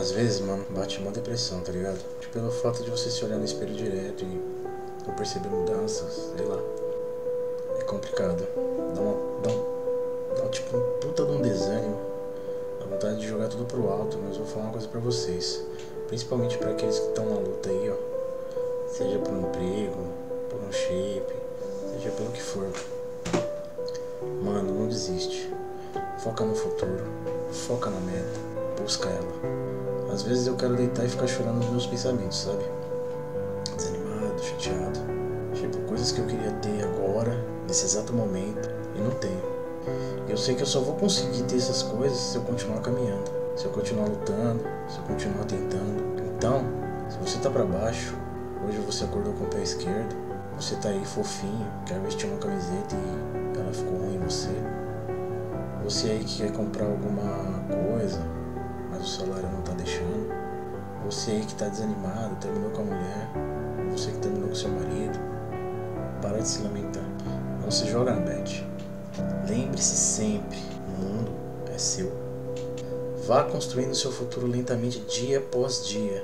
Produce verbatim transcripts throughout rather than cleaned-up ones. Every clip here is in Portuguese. Às vezes, mano, bate uma depressão, tá ligado? Tipo, pelo fato de você se olhar no espelho direto e não perceber mudanças, sei lá. É complicado. Dá uma, dá um, dá um tipo, um puta de um desânimo. Dá vontade de jogar tudo pro alto, mas vou falar uma coisa pra vocês. Principalmente pra aqueles que estão na luta aí, ó. Seja por um emprego, por um shape, seja pelo que for. Mano, não desiste. Foca no futuro. Foca na meta. Busca ela. Às vezes eu quero deitar e ficar chorando nos meus pensamentos, sabe? Desanimado, chateado. Tipo, coisas que eu queria ter agora, nesse exato momento, e não tenho. E eu sei que eu só vou conseguir ter essas coisas se eu continuar caminhando, se eu continuar lutando, se eu continuar tentando. Então, se você tá pra baixo, hoje você acordou com o pé esquerdo, você tá aí fofinho, quer vestir uma camiseta e ela ficou ruim em você. Você aí que quer comprar alguma coisa, mas o salário não tá deixando. Você aí que tá desanimado, terminou com a mulher, você que terminou com seu marido, para de se lamentar. Não se joga na bad. Lembre-se sempre, o mundo é seu. Vá construindo seu futuro lentamente, dia após dia.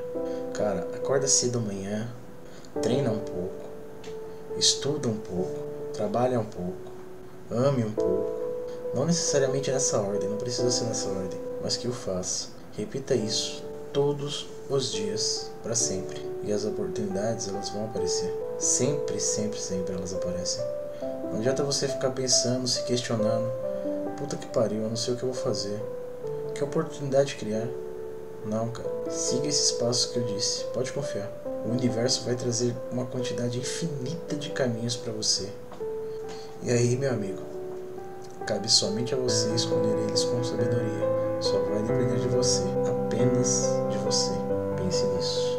Cara, acorda cedo amanhã, treina um pouco, estuda um pouco, trabalha um pouco, ame um pouco. Não necessariamente nessa ordem, não precisa ser nessa ordem, mas que o faça. Repita isso todos os dias, para sempre. E as oportunidades, elas vão aparecer. Sempre, sempre, sempre elas aparecem. Não adianta você ficar pensando, se questionando. Puta que pariu, eu não sei o que eu vou fazer. Que oportunidade criar? Não, cara. Siga esses passos que eu disse, pode confiar. O universo vai trazer uma quantidade infinita de caminhos para você. E aí, meu amigo? Cabe somente a você escolher eles com sabedoria. Só vai depender de você, apenas de você. Pense nisso.